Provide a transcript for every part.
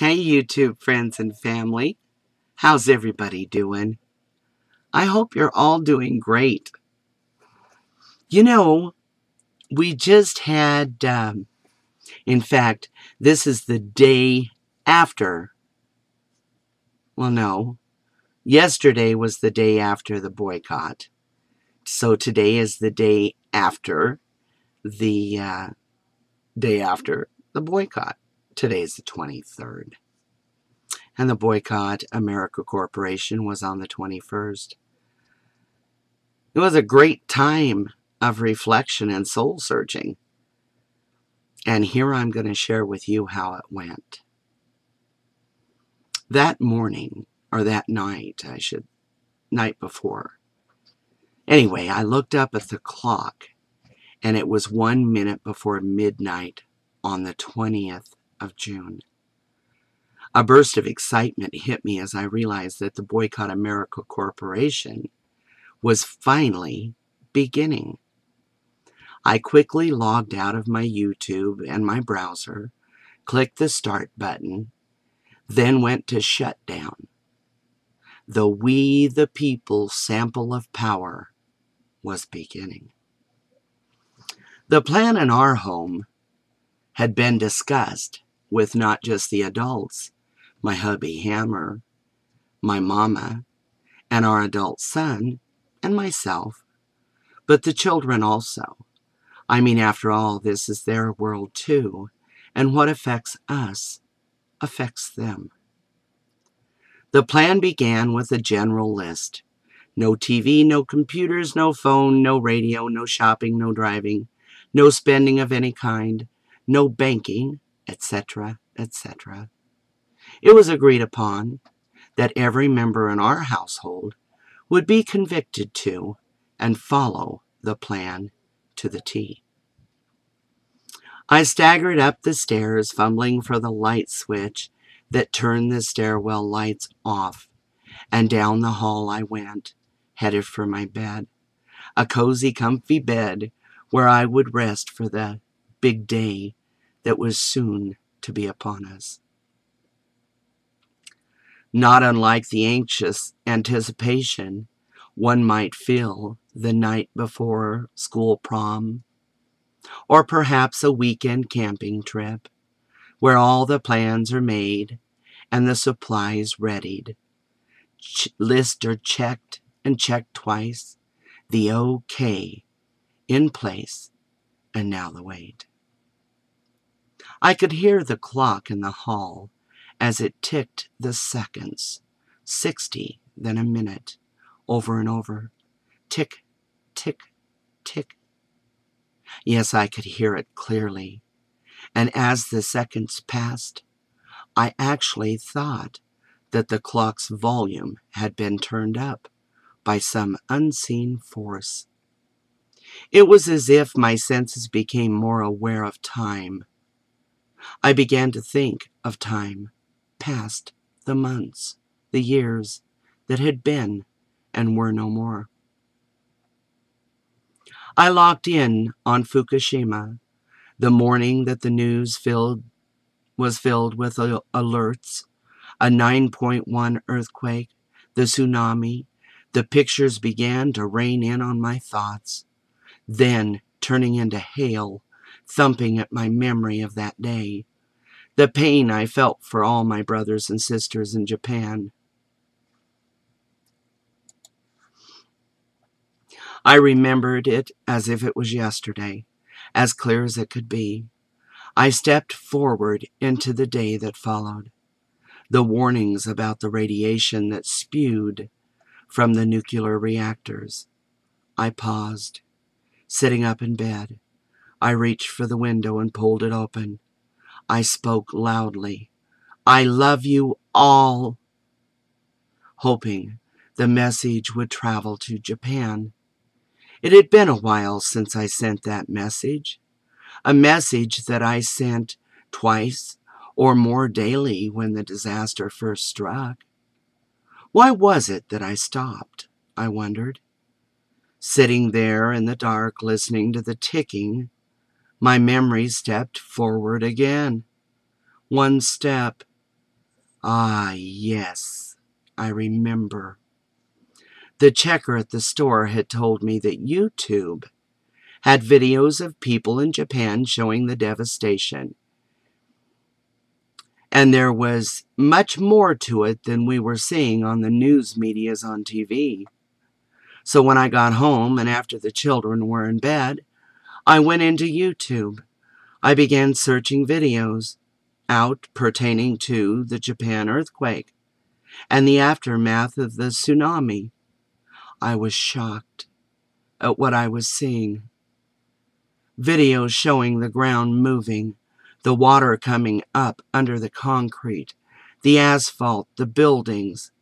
Hey YouTube friends and family, how's everybody doing? I hope you're all doing great. You know, we just had, in fact, this is the day after, well no, yesterday was the day after the boycott. So today is the day after the, boycott. Today is the 23rd, and the Boycott America Corporation was on the 21st. It was a great time of reflection and soul searching, and here I'm going to share with you how it went. That morning, or that night, night before. Anyway, I looked up at the clock, and it was 1 minute before midnight on the 20th of June. A burst of excitement hit me as I realized that the Boycott America Corporation was finally beginning. I quickly logged out of my YouTube and my browser, clicked the start button, then went to shutdown. The We the People sample of power was beginning. The plan in our home had been discussed with not just the adults, my hubby Hammer, my mama, and our adult son, and myself, but the children also. I mean, after all, this is their world too, and what affects us affects them. The plan began with a general list. No TV, no computers, no phone, no radio, no shopping, no driving, no spending of any kind, no banking, etc., etc. It was agreed upon that every member in our household would be convicted to and follow the plan to the T. I staggered up the stairs, fumbling for the light switch that turned the stairwell lights off, and down the hall I went, headed for my bed, a cozy, comfy bed where I would rest for the big day that was soon to be upon us. Not unlike the anxious anticipation one might feel the night before school prom, or perhaps a weekend camping trip, where all the plans are made and the supplies readied. Lists are checked and checked twice, the okay in place, and now the wait. I could hear the clock in the hall as it ticked the seconds, 60, then a minute, over and over. Tick, tick, tick. Yes, I could hear it clearly, and as the seconds passed, I actually thought that the clock's volume had been turned up by some unseen force. It was as if my senses became more aware of time. I began to think of time past, the months, the years that had been and were no more. I locked in on Fukushima, the morning that the news was filled with alerts, a 9.1 earthquake, the tsunami. The pictures began to rain in on my thoughts, then turning into hail, thumping at my memory of that day, the pain I felt for all my brothers and sisters in Japan. I remembered it as if it was yesterday, as clear as it could be. I stepped forward into the day that followed. The warnings about the radiation that spewed from the nuclear reactors. I paused, sitting up in bed. I reached for the window and pulled it open. I spoke loudly, "I love you all," hoping the message would travel to Japan. It had been a while since I sent that message, a message that I sent twice or more daily when the disaster first struck. Why was it that I stopped, I wondered. Sitting there in the dark, listening to the ticking, my memory stepped forward again. One step, Ah, yes, I remember. The checker at the store had told me that YouTube had videos of people in Japan showing the devastation. And there was much more to it than we were seeing on the news medias on TV. So when I got home and after the children were in bed, I went into YouTube. I began searching videos out pertaining to the Japan earthquake and the aftermath of the tsunami. I was shocked at what I was seeing. Videos showing the ground moving, the water coming up under the concrete, the asphalt, the buildings.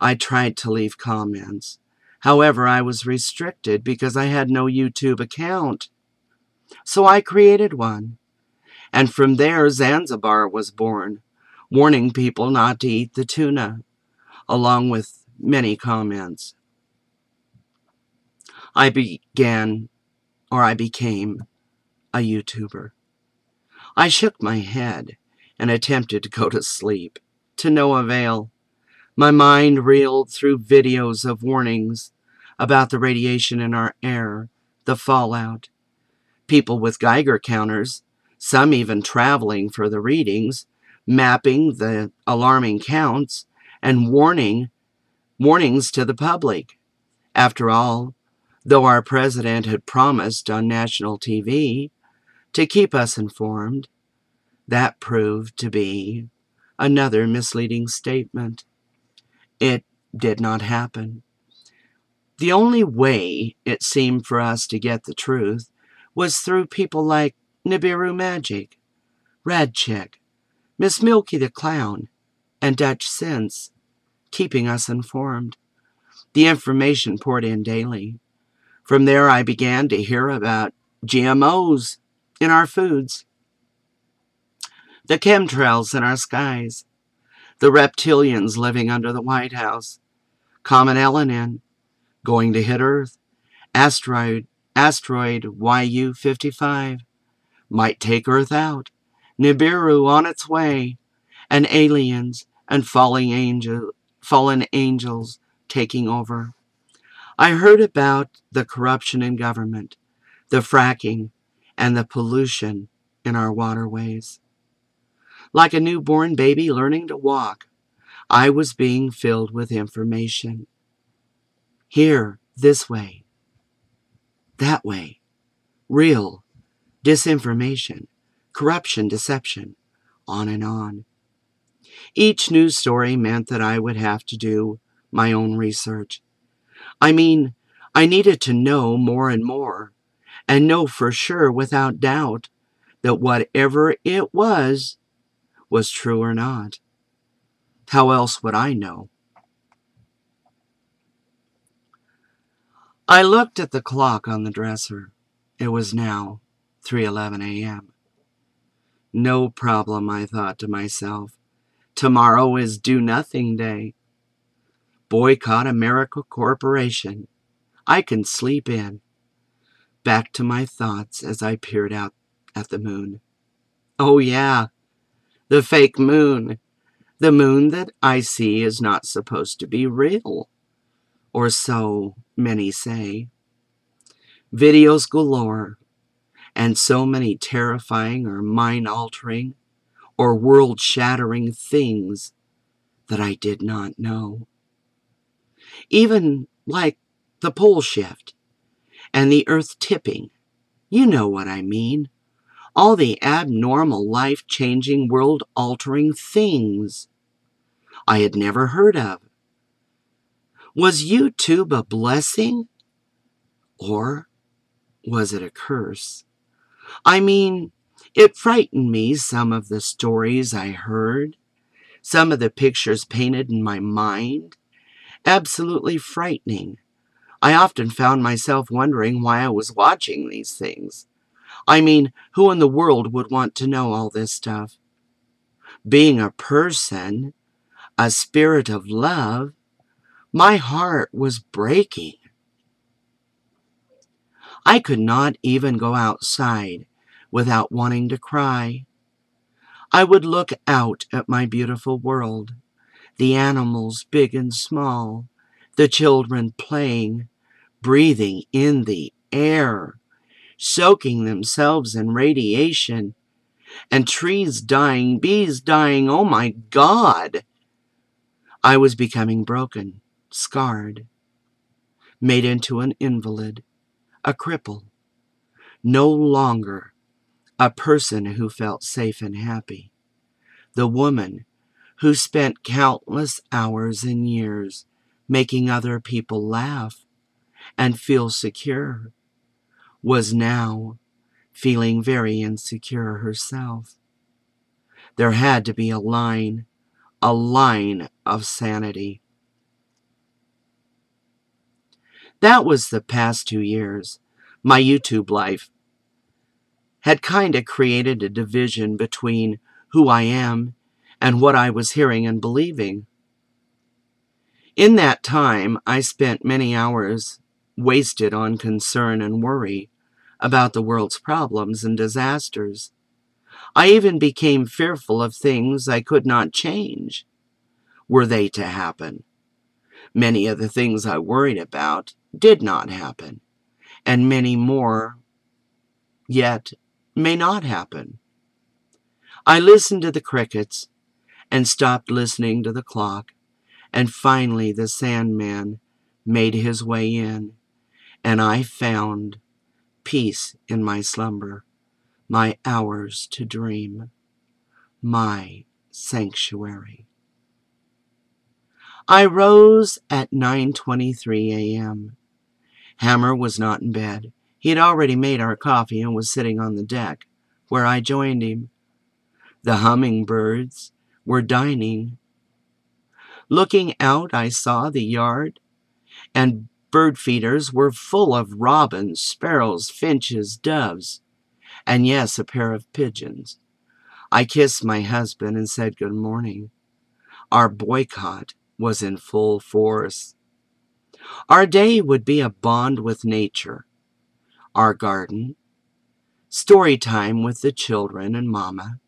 I tried to leave comments. However, I was restricted because I had no YouTube account. So I created one. And from there, Zanzibar was born, warning people not to eat the tuna, along with many comments. I became a YouTuber. I shook my head and attempted to go to sleep. To no avail. My mind reeled through videos of warnings about the radiation in our air, the fallout, people with Geiger counters, some even traveling for the readings, mapping the alarming counts, and warnings to the public. After all, though our president had promised on national TV to keep us informed, that proved to be another misleading statement. It did not happen. The only way, it seemed, for us to get the truth was through people like Nibiru Magic, Red Chick, Miss Milky the Clown, and Dutch Sense, keeping us informed. The information poured in daily. From there, I began to hear about GMOs in our foods, the chemtrails in our skies, the reptilians living under the White House, Comet Elenin going to hit Earth, asteroid YU-55 might take Earth out, Nibiru on its way, and aliens and fallen angels taking over. I heard about the corruption in government, the fracking, and the pollution in our waterways. Like a newborn baby learning to walk, I was being filled with information. Here, this way, that way, real, disinformation, corruption, deception, on and on. Each news story meant that I would have to do my own research. I mean, I needed to know more and more, and know for sure, without doubt, that whatever it was true or not. How else would I know? I looked at the clock on the dresser. It was now 3:11 a.m. No problem, I thought to myself. Tomorrow is Do Nothing Day. Boycott America Corporation. I can sleep in. Back to my thoughts as I peered out at the moon. Oh yeah, the fake moon. The moon that I see is not supposed to be real, or so many say. Videos galore, and so many terrifying or mind-altering or world-shattering things that I did not know. Even like the pole shift, and the earth tipping. You know what I mean. All the abnormal, life-changing, world-altering things I had never heard of. Was YouTube a blessing? Or was it a curse? I mean, it frightened me, some of the stories I heard, some of the pictures painted in my mind. Absolutely frightening. I often found myself wondering why I was watching these things. I mean, who in the world would want to know all this stuff? Being a person, a spirit of love, my heart was breaking. I could not even go outside without wanting to cry. I would look out at my beautiful world, the animals big and small, the children playing, breathing in the air, soaking themselves in radiation, and trees dying, bees dying, oh my God! I was becoming broken, scarred, made into an invalid, a cripple, no longer a person who felt safe and happy, the woman who spent countless hours and years making other people laugh and feel secure, was now feeling very insecure herself. There had to be a line of sanity. That was the past 2 years. My YouTube life had kind of created a division between who I am and what I was hearing and believing. In that time, I spent many hours wasted on concern and worry about the world's problems and disasters. I even became fearful of things I could not change, were they to happen. Many of the things I worried about did not happen, and many more yet may not happen. I listened to the crickets and stopped listening to the clock, and finally the Sandman made his way in, and I found peace in my slumber, my hours to dream, my sanctuary. I rose at 9:23 a.m. Hammer was not in bed. He had already made our coffee and was sitting on the deck, where I joined him. The hummingbirds were dining. Looking out, I saw the yard, and bird feeders were full of robins, sparrows, finches, doves, and yes, a pair of pigeons. I kissed my husband and said good morning. Our boycott was in full force. Our day would be a bond with nature, our garden, story time with the children and Mama,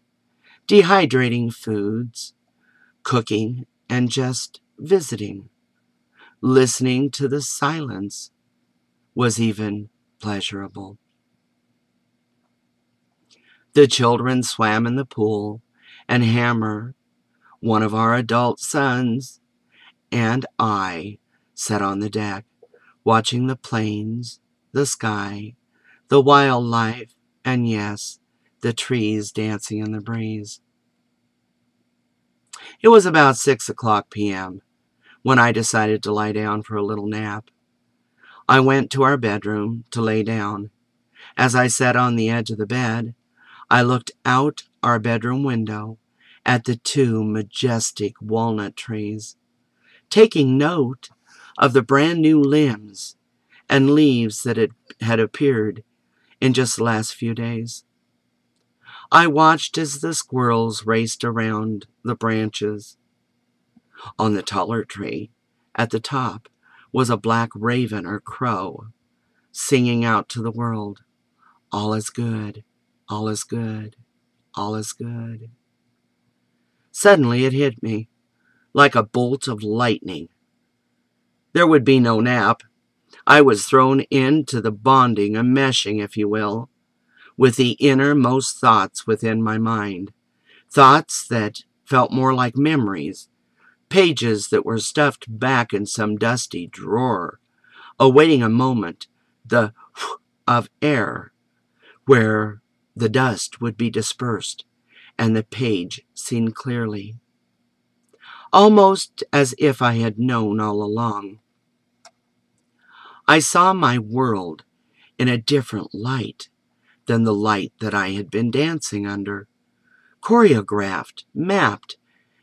dehydrating foods, cooking, and just visiting. Listening to the silence was even pleasurable. The children swam in the pool, and Hammer, one of our adult sons, and I sat on the deck, watching the plains, the sky, the wildlife, and yes, the trees dancing in the breeze. It was about 6:00 p.m. when I decided to lie down for a little nap. I went to our bedroom to lay down. As I sat on the edge of the bed, I looked out our bedroom window at the two majestic walnut trees, taking note of the brand new limbs and leaves that had appeared in just the last few days. I watched as the squirrels raced around the branches. On the taller tree, at the top, was a black raven or crow, singing out to the world, "All is good, all is good, all is good." Suddenly it hit me, like a bolt of lightning. There would be no nap. I was thrown into the bonding, a meshing, if you will, with the innermost thoughts within my mind, thoughts that felt more like memories, pages that were stuffed back in some dusty drawer, awaiting a moment, the whoosh of air, where the dust would be dispersed and the page seen clearly, almost as if I had known all along. I saw my world in a different light than the light that I had been dancing under, choreographed, mapped,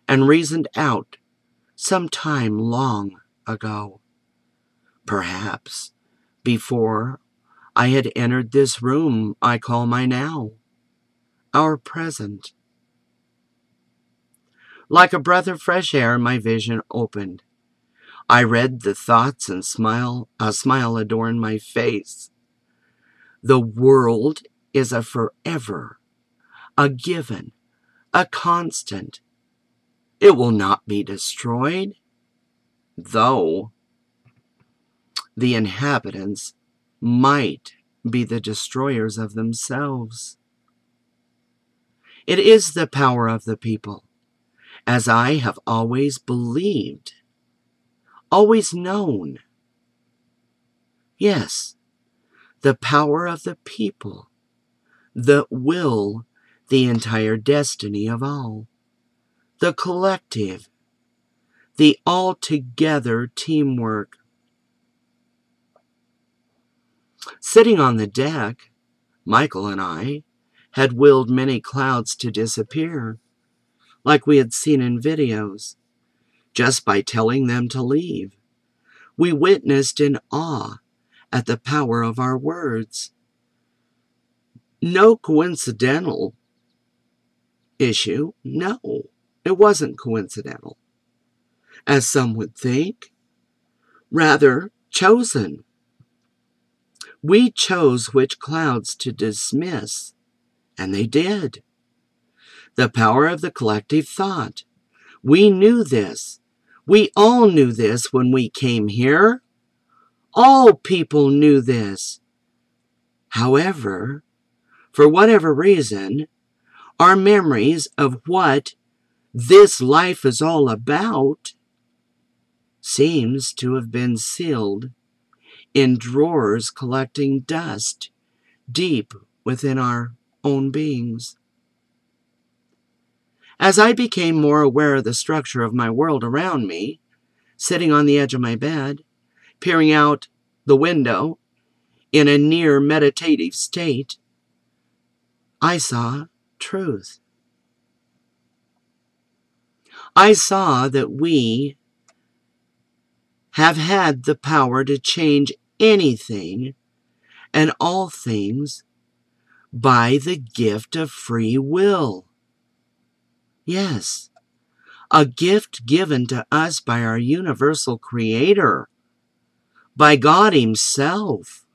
and reasoned out some time long ago, perhaps before I had entered this room I call my now, our present. Like a breath of fresh air, my vision opened. I read the thoughts and a smile adorned my face. The world is a forever, a given, a constant. It will not be destroyed, though the inhabitants might be the destroyers of themselves. It is the power of the people, as I have always believed, always known. Yes, the power of the people, the will, the entire destiny of all, the collective, the altogether teamwork. Sitting on the deck, Michael and I had willed many clouds to disappear, like we had seen in videos, just by telling them to leave. We witnessed in awe at the power of our words. No coincidental issue, no. It wasn't coincidental, as some would think, rather chosen. We chose which clouds to dismiss, and they did. The power of the collective thought. We knew this. We all knew this when we came here. All people knew this. However, for whatever reason, our memories of what this life is all about seems to have been sealed in drawers collecting dust deep within our own beings. As I became more aware of the structure of my world around me, sitting on the edge of my bed, peering out the window in a near meditative state, I saw truth. I saw that we have had the power to change anything and all things by the gift of free will. Yes, a gift given to us by our universal creator, by God himself.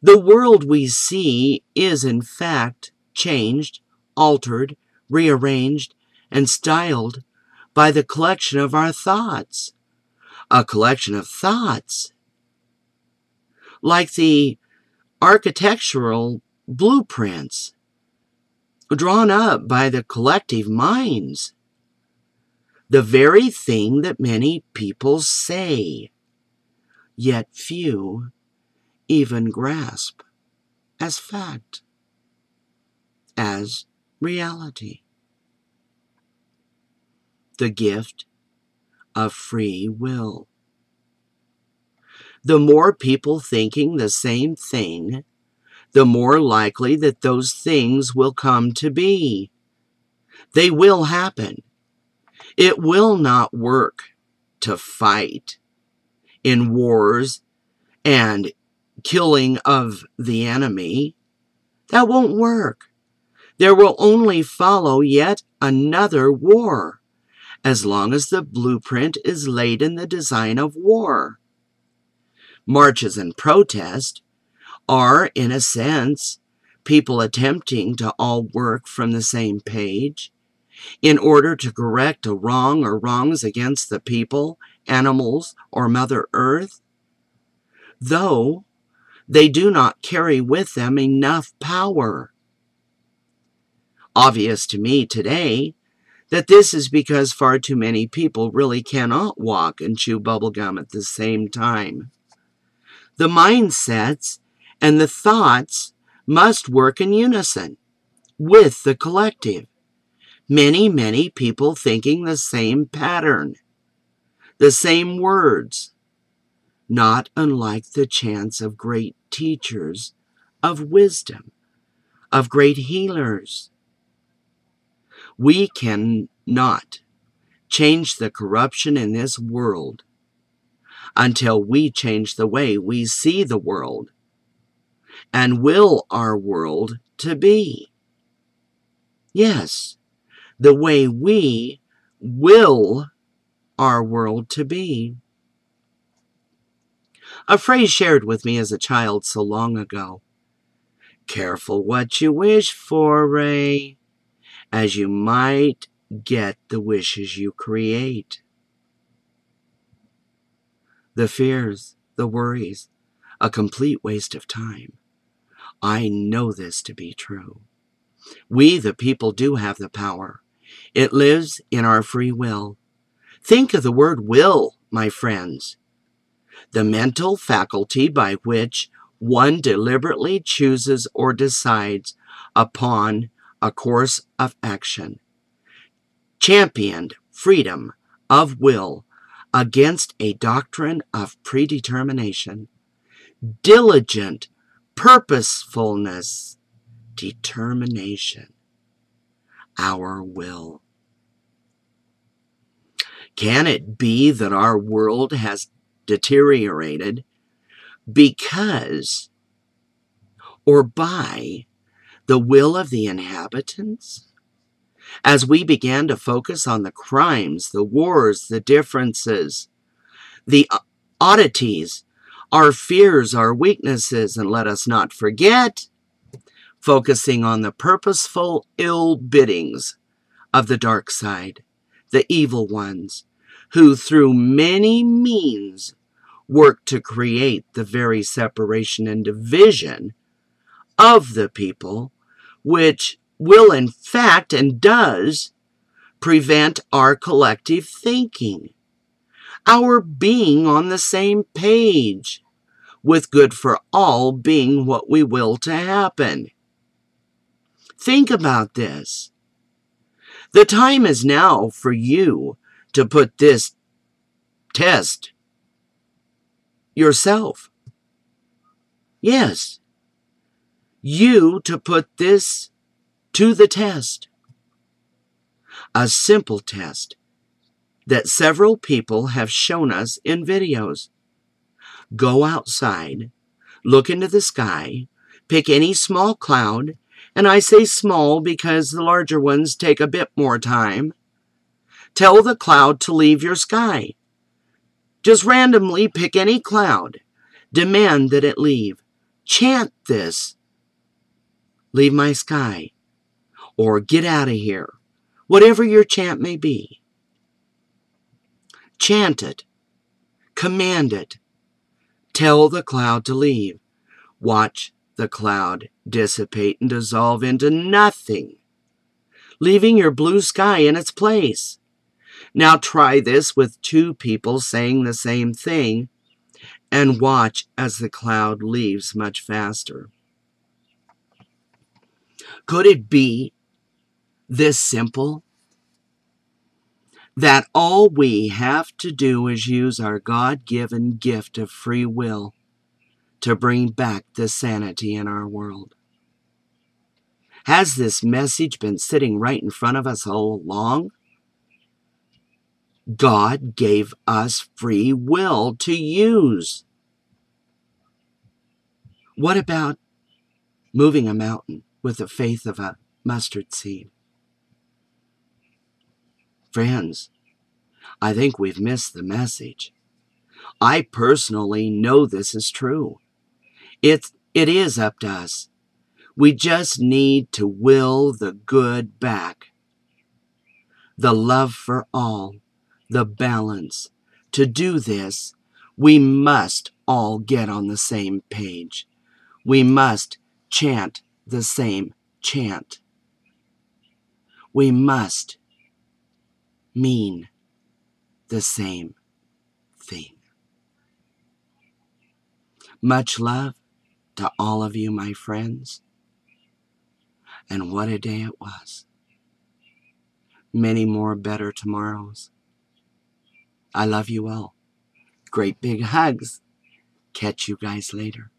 The world we see is in fact changed, altered, rearranged, and styled by the collection of our thoughts. A collection of thoughts. Like the architectural blueprints drawn up by the collective minds. The very thing that many people say, yet few even grasp as fact, as reality. The gift of free will. The more people thinking the same thing, the more likely that those things will come to be. They will happen. It will not work to fight in wars and killing of the enemy. That won't work. There will only follow yet another war, as long as the blueprint is laid in the design of war. Marches and protest are, in a sense, people attempting to all work from the same page in order to correct a wrong or wrongs against the people, animals, or Mother Earth, though they do not carry with them enough power. Obvious to me today that this is because far too many people really cannot walk and chew bubblegum at the same time. The mindsets and the thoughts must work in unison with the collective. Many, many people thinking the same pattern, the same words, not unlike the chants of great teachers of wisdom, of great healers. We cannot change the corruption in this world until we change the way we see the world and will our world to be. Yes, the way we will our world to be. A phrase shared with me as a child so long ago. Careful what you wish for, Ray, as you might get the wishes you create. The fears, the worries, a complete waste of time. I know this to be true. We, the people, do have the power. It lives in our free will. Think of the word will, my friends. The mental faculty by which one deliberately chooses or decides upon a course of action. Championed freedom of will against a doctrine of predetermination. Diligent purposefulness, determination, our will. Can it be that our world has deteriorated because or by the will of the inhabitants? As we began to focus on the crimes, the wars, the differences, the oddities, our fears, our weaknesses, and let us not forget, focusing on the purposeful ill biddings of the dark side, the evil ones, who through many means work to create the very separation and division of the people, which will in fact and does prevent our collective thinking, our being on the same page, with good for all being what we will to happen. Think about this. The time is now for you to put this test yourself. Yes, you to put this to the test. A simple test that several people have shown us in videos. Go outside, look into the sky, pick any small cloud, and I say small because the larger ones take a bit more time. Tell the cloud to leave your sky. Just randomly pick any cloud. Demand that it leave. Chant this. Leave my sky. Or get out of here. Whatever your chant may be. Chant it. Command it. Tell the cloud to leave. Watch the cloud dissipate and dissolve into nothing, leaving your blue sky in its place. Now try this with two people saying the same thing and watch as the cloud leaves much faster. Could it be this simple? That all we have to do is use our God-given gift of free will to bring back the sanity in our world. Has this message been sitting right in front of us all along? God gave us free will to use. What about moving a mountain with the faith of a mustard seed? Friends, I think we've missed the message. I personally know this is true. It is up to us. We just need to will the good back. The love for all. The balance. To do this, we must all get on the same page. We must chant the same chant. We must mean the same thing. Much love to all of you, my friends. And what a day it was. Many more better tomorrows. I love you all. Great big hugs. Catch you guys later.